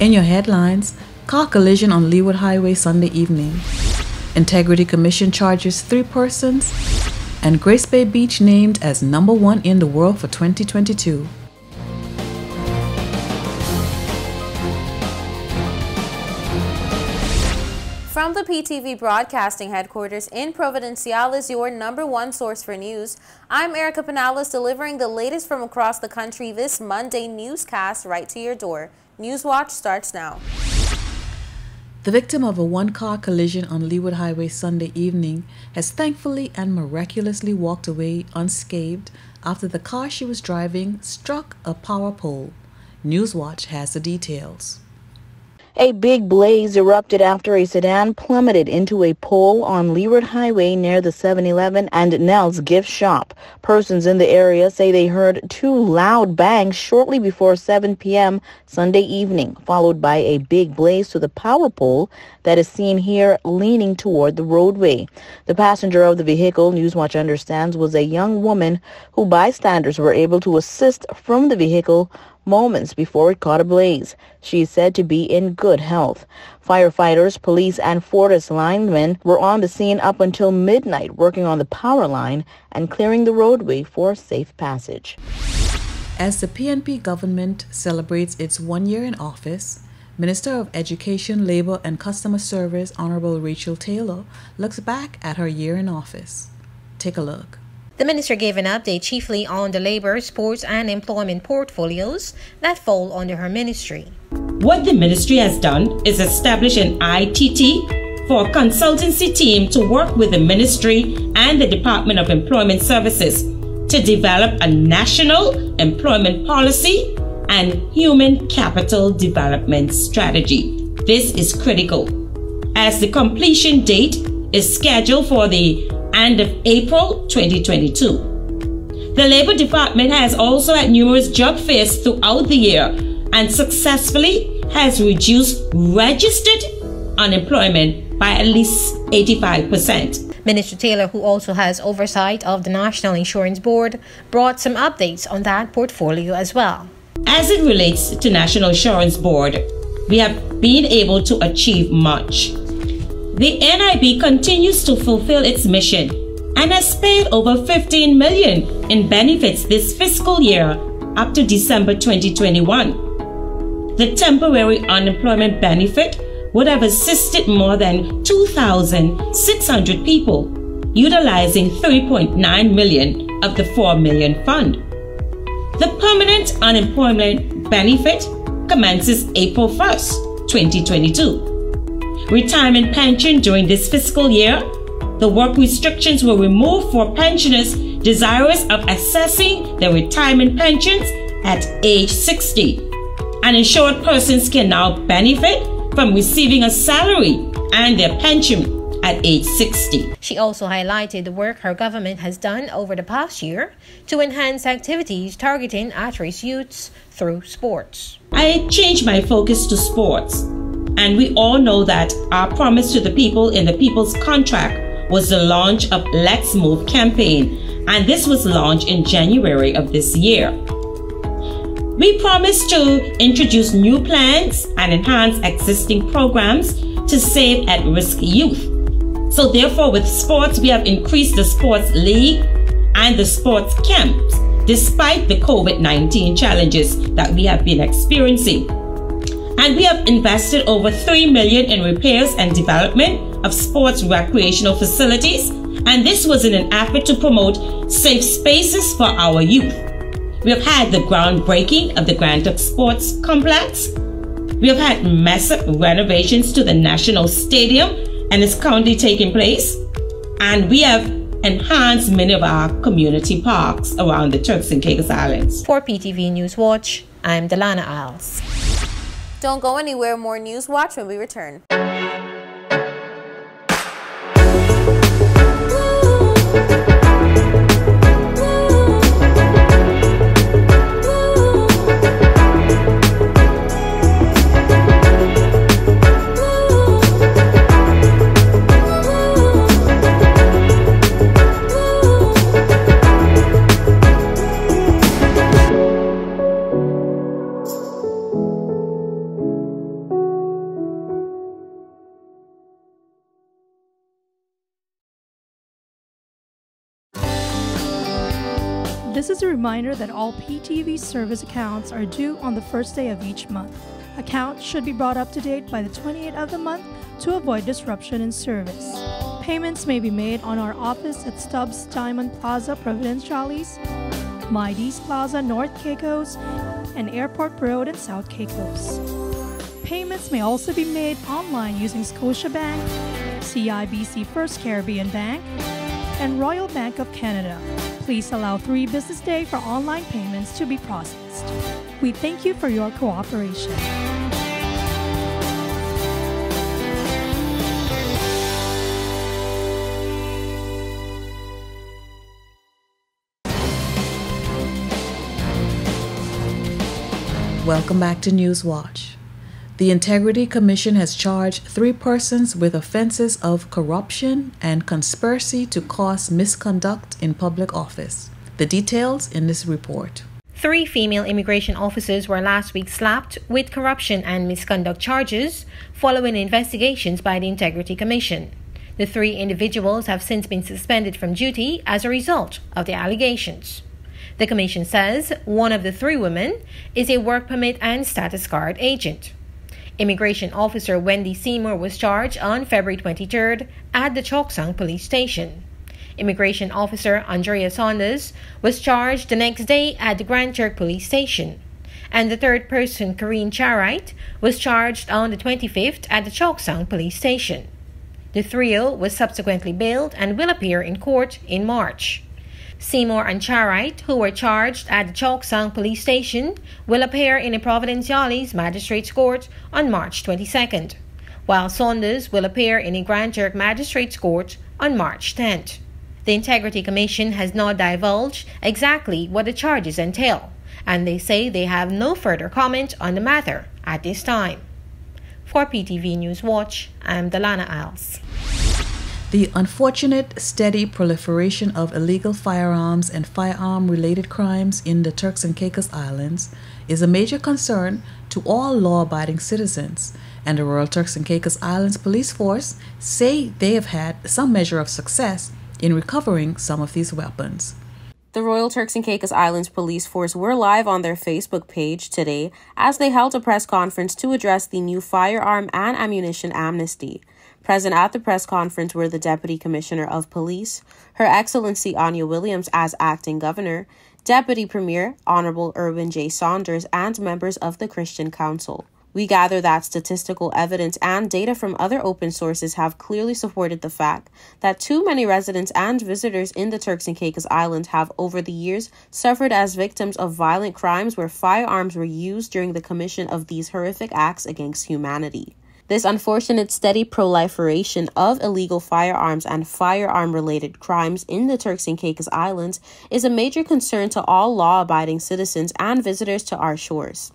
In your headlines, car collision on Leeward Highway Sunday evening. Integrity Commission charges 3 persons. And Grace Bay Beach named as #1 in the world for 2022. From the PTV Broadcasting Headquarters in Providenciales, your #1 source for news, I'm Erika Penalas, delivering the latest from across the country this Monday newscast right to your door. Newswatch starts now. The victim of a 1-car collision on Leeward Highway Sunday evening has thankfully and miraculously walked away unscathed after the car she was driving struck a power pole. Newswatch has the details. A big blaze erupted after a sedan plummeted into a pole on Leeward Highway near the 7-Eleven and Nell's gift shop. Persons in the area say they heard 2 loud bangs shortly before 7 p.m. Sunday evening, followed by a big blaze to the power pole that is seen here leaning toward the roadway. The passenger of the vehicle, Newswatch understands, was a young woman who bystanders were able to assist from the vehicle moments before it caught ablaze. She is said to be in good health. Firefighters, police, and Fortis linemen were on the scene up until midnight working on the power line and clearing the roadway for safe passage. As the PNP government celebrates its 1 year in office, Minister of Education, Labor, and Customer Service Honorable Rachel Taylor looks back at her year in office. Take a look. The minister gave an update chiefly on the labor, sports, and employment portfolios that fall under her ministry. What the ministry has done is establish an ITT for a consultancy team to work with the ministry and the Department of Employment Services to develop a national employment policy and human capital development strategy. This is critical, as the completion date is scheduled for the end of April 2022. The Labor Department has also had numerous job fairs throughout the year and successfully has reduced registered unemployment by at least 85%. Minister Taylor, who also has oversight of the National Insurance Board, brought some updates on that portfolio as well. As it relates to National Insurance Board, we have been able to achieve much. The NIB continues to fulfill its mission and has paid over 15 million in benefits this fiscal year up to December 2021. The temporary unemployment benefit would have assisted more than 2,600 people, utilizing 3.9 million of the 4 million fund. The permanent unemployment benefit commences April 1st, 2022. Retirement pension during this fiscal year, the work restrictions were removed for pensioners desirous of accessing their retirement pensions at age 60. Uninsured persons can now benefit from receiving a salary and their pension at age 60. She also highlighted the work her government has done over the past year to enhance activities targeting at-risk youths through sports. I changed my focus to sports. And we all know that our promise to the people in the People's Contract was the launch of Let's Move campaign, and this was launched in January of this year. We promised to introduce new plans and enhance existing programs to save at-risk youth. So therefore, with sports, we have increased the sports league and the sports camps, despite the COVID-19 challenges that we have been experiencing. And we have invested over 3 million in repairs and development of sports recreational facilities, and this was in an effort to promote safe spaces for our youth. We have had the groundbreaking of the Grand Turk Sports Complex. We have had massive renovations to the National Stadium, and it's currently taking place. And we have enhanced many of our community parks around the Turks and Caicos Islands. For PTV Newswatch, I'm Delana Isles. Don't go anywhere. More News Watch when we return. This is a reminder that all PTV service accounts are due on the first day of each month. Accounts should be brought up to date by the 28th of the month to avoid disruption in service. Payments may be made on our office at Stubbs Diamond Plaza, Providenciales, Maides Plaza, North Caicos, and Airport Road in South Caicos. Payments may also be made online using Scotiabank, CIBC First Caribbean Bank, and Royal Bank of Canada. Please allow 3 business days for online payments to be processed. We thank you for your cooperation. Welcome back to Newswatch. The Integrity Commission has charged 3 persons with offenses of corruption and conspiracy to cause misconduct in public office. The details in this report. 3 female immigration officers were last week slapped with corruption and misconduct charges following investigations by the Integrity Commission. The 3 individuals have since been suspended from duty as a result of the allegations. The Commission says one of the 3 women is a work permit and status card agent. Immigration Officer Wendy Seymour was charged on February 23rd at the Choksang Police Station. Immigration Officer Andrea Saunders was charged the next day at the Grand Turk Police Station. And the 3rd person, Karin Charite, was charged on the 25th at the Choksang Police Station. The trio was subsequently bailed and will appear in court in March. Seymour and Charite, who were charged at the Choksang Police Station, will appear in a Providenciales Magistrates Court on March 22nd, while Saunders will appear in a Grand Turk Magistrates Court on March 10th. The Integrity Commission has not divulged exactly what the charges entail, and they say they have no further comment on the matter at this time. For PTV Newswatch, I'm Delana Isles. The unfortunate steady proliferation of illegal firearms and firearm-related crimes in the Turks and Caicos Islands is a major concern to all law-abiding citizens, and the Royal Turks and Caicos Islands Police Force say they have had some measure of success in recovering some of these weapons. The Royal Turks and Caicos Islands Police Force were live on their Facebook page today as they held a press conference to address the new firearm and ammunition amnesty. Present at the press conference were the Deputy Commissioner of Police, Her Excellency Anya Williams as Acting Governor, Deputy Premier Honorable Irwin J. Saunders, and members of the Christian Council. We gather that statistical evidence and data from other open sources have clearly supported the fact that too many residents and visitors in the Turks and Caicos Islands have over the years suffered as victims of violent crimes where firearms were used during the commission of these horrific acts against humanity. This unfortunate steady proliferation of illegal firearms and firearm-related crimes in the Turks and Caicos Islands is a major concern to all law-abiding citizens and visitors to our shores.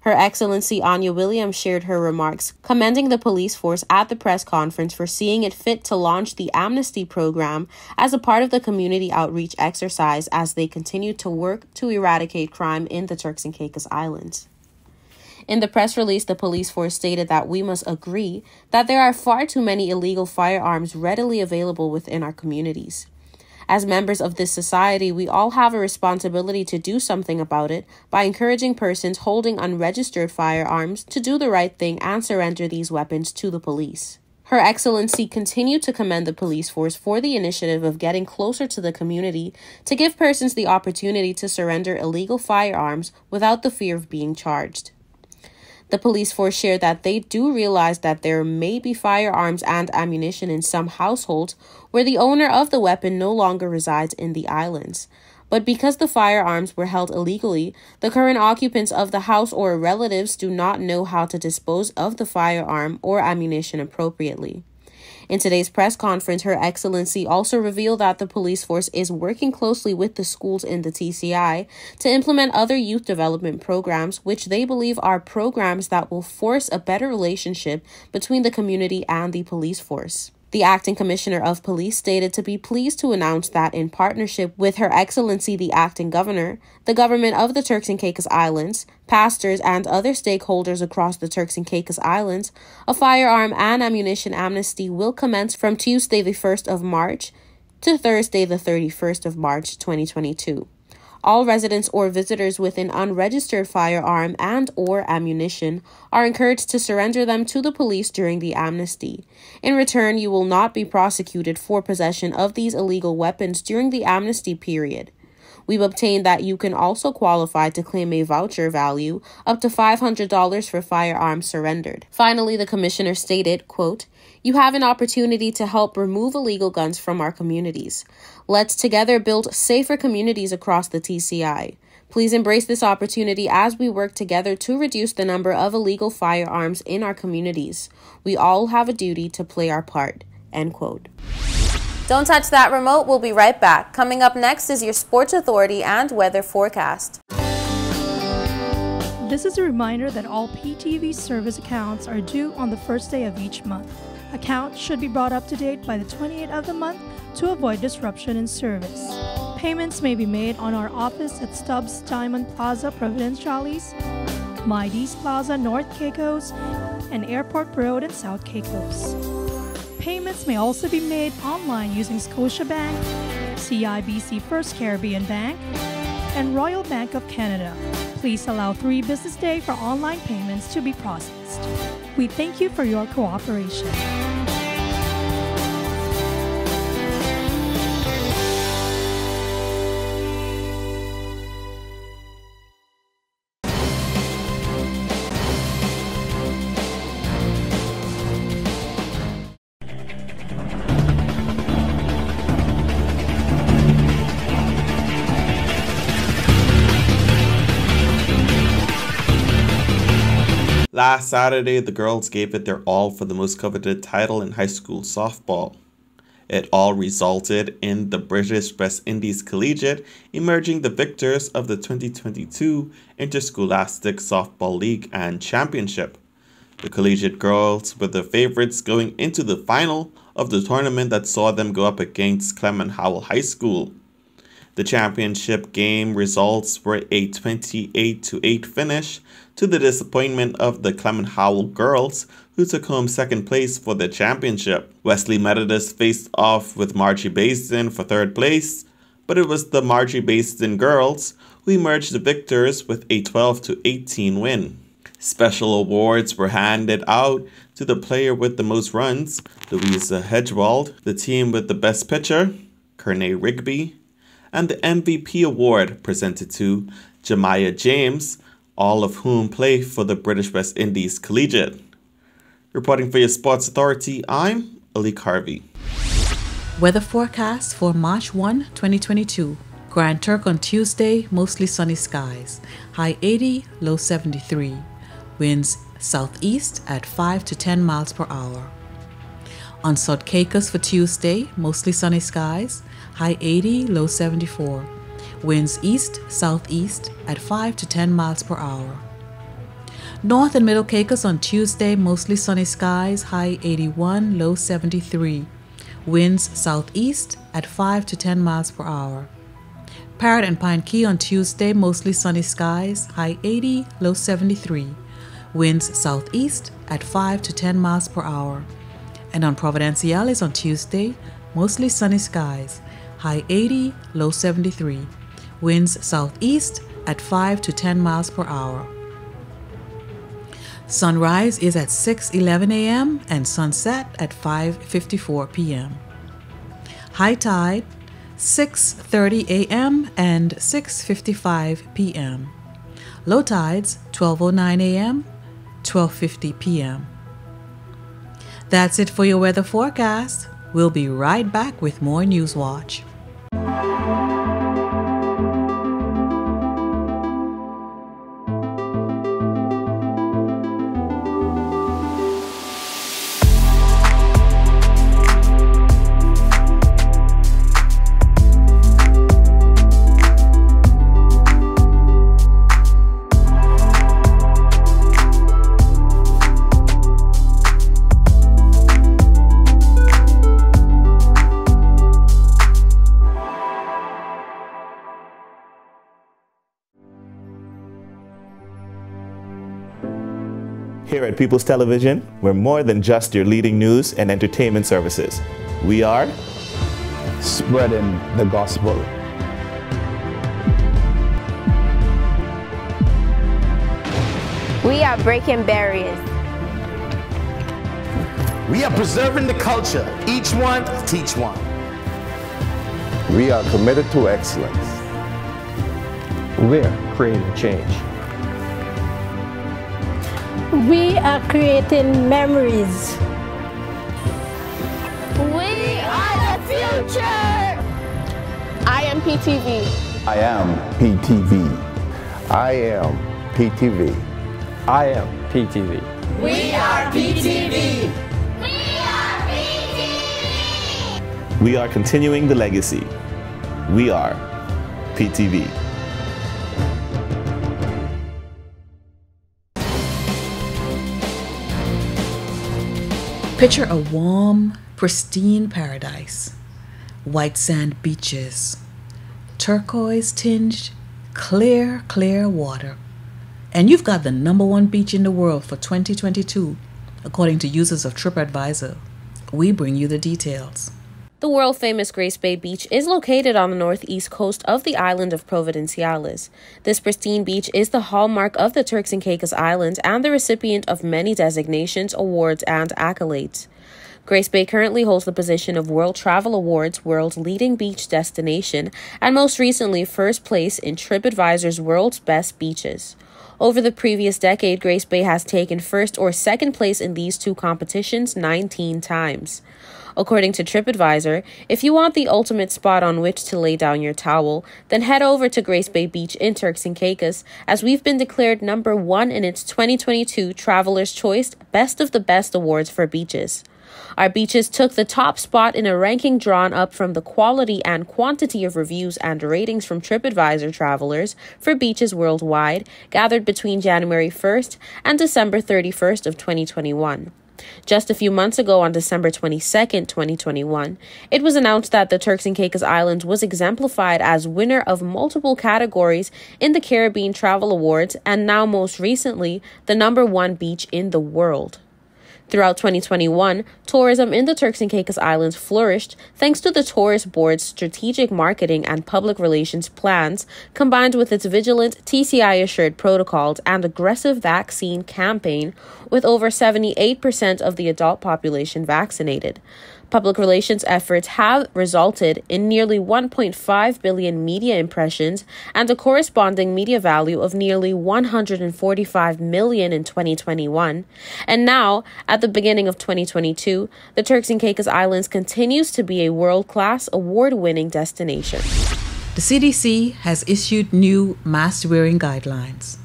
Her Excellency Anya Williams shared her remarks, commending the police force at the press conference for seeing it fit to launch the amnesty program as a part of the community outreach exercise as they continue to work to eradicate crime in the Turks and Caicos Islands. In the press release, the police force stated that we must agree that there are far too many illegal firearms readily available within our communities. As members of this society, we all have a responsibility to do something about it by encouraging persons holding unregistered firearms to do the right thing and surrender these weapons to the police. Her Excellency continued to commend the police force for the initiative of getting closer to the community to give persons the opportunity to surrender illegal firearms without the fear of being charged. The police force shared that they do realize that there may be firearms and ammunition in some households where the owner of the weapon no longer resides in the islands. But because the firearms were held illegally, the current occupants of the house or relatives do not know how to dispose of the firearm or ammunition appropriately. In today's press conference, Her Excellency also revealed that the police force is working closely with the schools in the TCI to implement other youth development programs, which they believe are programs that will force a better relationship between the community and the police force. The Acting Commissioner of Police stated to be pleased to announce that in partnership with Her Excellency the Acting Governor, the government of the Turks and Caicos Islands, pastors and other stakeholders across the Turks and Caicos Islands, a firearm and ammunition amnesty will commence from Tuesday the 1st of March to Thursday the 31st of March 2022. All residents or visitors with an unregistered firearm and or ammunition are encouraged to surrender them to the police during the amnesty. In return, you will not be prosecuted for possession of these illegal weapons during the amnesty period. We've obtained that you can also qualify to claim a voucher value up to $500 for firearms surrendered. Finally, the commissioner stated, quote, "You have an opportunity to help remove illegal guns from our communities. Let's together build safer communities across the TCI. Please embrace this opportunity as we work together to reduce the number of illegal firearms in our communities. We all have a duty to play our part," end quote. Don't touch that remote. We'll be right back. Coming up next is your Sports Authority and weather forecast. This is a reminder that all PTV service accounts are due on the first day of each month. Accounts should be brought up to date by the 28th of the month to avoid disruption in service. Payments may be made on our office at Stubbs Diamond Plaza, Providenciales, Maides Plaza, North Caicos, and Airport Road in South Caicos. Payments may also be made online using Scotiabank, CIBC First Caribbean Bank, and Royal Bank of Canada. Please allow 3 business days for online payments to be processed. We thank you for your cooperation. Last Saturday, the girls gave it their all for the most coveted title in high school softball. It all resulted in the British West Indies Collegiate emerging the victors of the 2022 Interscholastic Softball League and Championship. The collegiate girls were the favorites going into the final of the tournament that saw them go up against Clement Howell High School. The championship game results were a 28-8 finish to the disappointment of the Clement Howell girls, who took home second place for the championship. Wesley Methodist faced off with Marjorie Basedon for third place, but it was the Marjorie Basedon girls who emerged the victors with a 12-18 win. Special awards were handed out to the player with the most runs, Louisa Hedgewald, the team with the best pitcher, Kernay Rigby, and the MVP award presented to Jamiah James, all of whom play for the British West Indies Collegiate. Reporting for your Sports Authority, I'm Alik Harvey. Weather forecast for March 1, 2022. Grand Turk on Tuesday, mostly sunny skies. High 80, low 73. Winds southeast at 5 to 10 miles per hour. On South Caicos for Tuesday, mostly sunny skies. High 80, low 74. Winds east-southeast at 5 to 10 miles per hour. North and Middle Caicos on Tuesday, mostly sunny skies, high 81, low 73. Winds southeast at 5 to 10 miles per hour. Parrot and Pine Key on Tuesday, mostly sunny skies, high 80, low 73. Winds southeast at 5 to 10 miles per hour. And on Providenciales on Tuesday, mostly sunny skies. High 80, low 73. Winds southeast at 5 to 10 miles per hour. Sunrise is at 6:11 a.m. and sunset at 5:54 p.m. High tide 6:30 a.m. and 6:55 p.m. Low tides 12:09 a.m., 12:50 p.m. That's it for your weather forecast. We'll be right back with more News Watch. Here at People's Television, we're more than just your leading news and entertainment services. We are spreading the gospel. We are breaking barriers. We are preserving the culture. Each one, teach one. We are committed to excellence. We're creating change. We are creating memories. We are the future! I am PTV. I am PTV. I am PTV. I am PTV. We are PTV. We are PTV. We are continuing the legacy. We are PTV. Picture a warm, pristine paradise. White sand beaches, turquoise-tinged, clear water. And you've got the #1 beach in the world for 2022, according to users of TripAdvisor. We bring you the details. The world-famous Grace Bay Beach is located on the northeast coast of the island of Providenciales. This pristine beach is the hallmark of the Turks and Caicos Islands and the recipient of many designations, awards, and accolades. Grace Bay currently holds the position of World Travel Awards World's Leading Beach Destination and most recently first place in TripAdvisor's World's Best Beaches. Over the previous decade, Grace Bay has taken first or second place in these two competitions 19 times. According to TripAdvisor, if you want the ultimate spot on which to lay down your towel, then head over to Grace Bay Beach in Turks and Caicos, as we've been declared #1 in its 2022 Traveler's Choice Best of the Best Awards for Beaches. Our beaches took the top spot in a ranking drawn up from the quality and quantity of reviews and ratings from TripAdvisor travelers for beaches worldwide, gathered between January 1st and December 31st of 2021. Just a few months ago, on December 22nd, 2021, it was announced that the Turks and Caicos Islands was exemplified as winner of multiple categories in the Caribbean Travel Awards and now most recently, the #1 beach in the world. Throughout 2021, tourism in the Turks and Caicos Islands flourished thanks to the Tourist Board's strategic marketing and public relations plans, combined with its vigilant TCI-assured protocols and aggressive vaccine campaign, with over 78% of the adult population vaccinated. Public relations efforts have resulted in nearly 1.5 billion media impressions and a corresponding media value of nearly 145 million in 2021. And now, at the beginning of 2022, the Turks and Caicos Islands continues to be a world-class, award-winning destination. The CDC has issued new mask-wearing guidelines.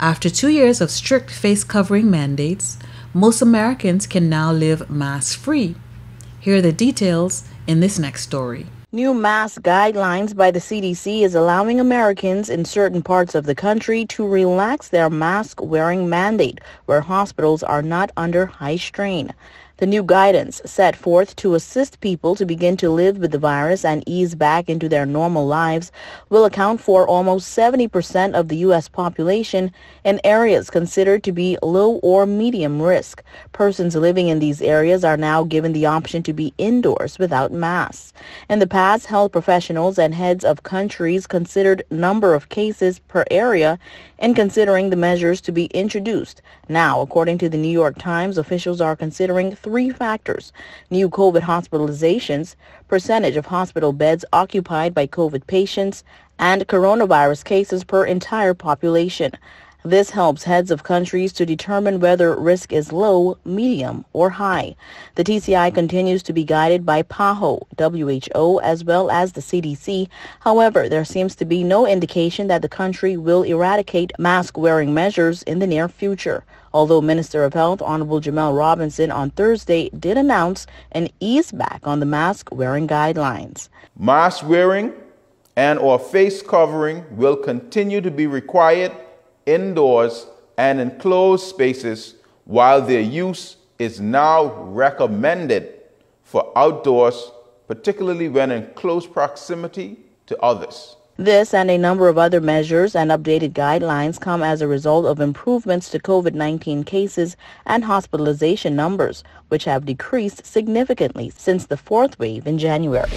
After 2 years of strict face-covering mandates, most Americans can now live mask-free. Here are the details in this next story. New mask guidelines by the CDC is allowing Americans in certain parts of the country to relax their mask-wearing mandate where hospitals are not under high strain. The new guidance, set forth to assist people to begin to live with the virus and ease back into their normal lives, will account for almost 70% of the U.S. population in areas considered to be low or medium risk. Persons living in these areas are now given the option to be indoors without masks. In the past, health professionals and heads of countries considered number of cases per area in considering the measures to be introduced. Now, according to the New York Times, officials are considering three factors: new COVID hospitalizations, percentage of hospital beds occupied by COVID patients, and coronavirus cases per entire population. This helps heads of countries to determine whether risk is low, medium, or high. The TCI continues to be guided by PAHO, WHO, as well as the CDC. However, there seems to be no indication that the country will eradicate mask-wearing measures in the near future. Although Minister of Health Honorable Jamel Robinson on Thursday did announce an ease back on the mask-wearing guidelines. Mask-wearing and or face covering will continue to be required indoors and in closed spaces, while their use is now recommended for outdoors, particularly when in close proximity to others. This and a number of other measures and updated guidelines come as a result of improvements to COVID-19 cases and hospitalization numbers, which have decreased significantly since the fourth wave in January.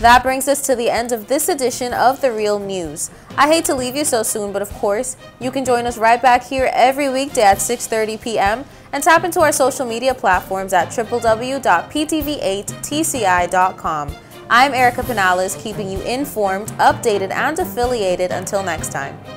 That brings us to the end of this edition of The Real News. I hate to leave you so soon, but of course, you can join us right back here every weekday at 6:30 p.m. and tap into our social media platforms at www.ptv8tci.com. I'm Erika Penalas, keeping you informed, updated, and affiliated until next time.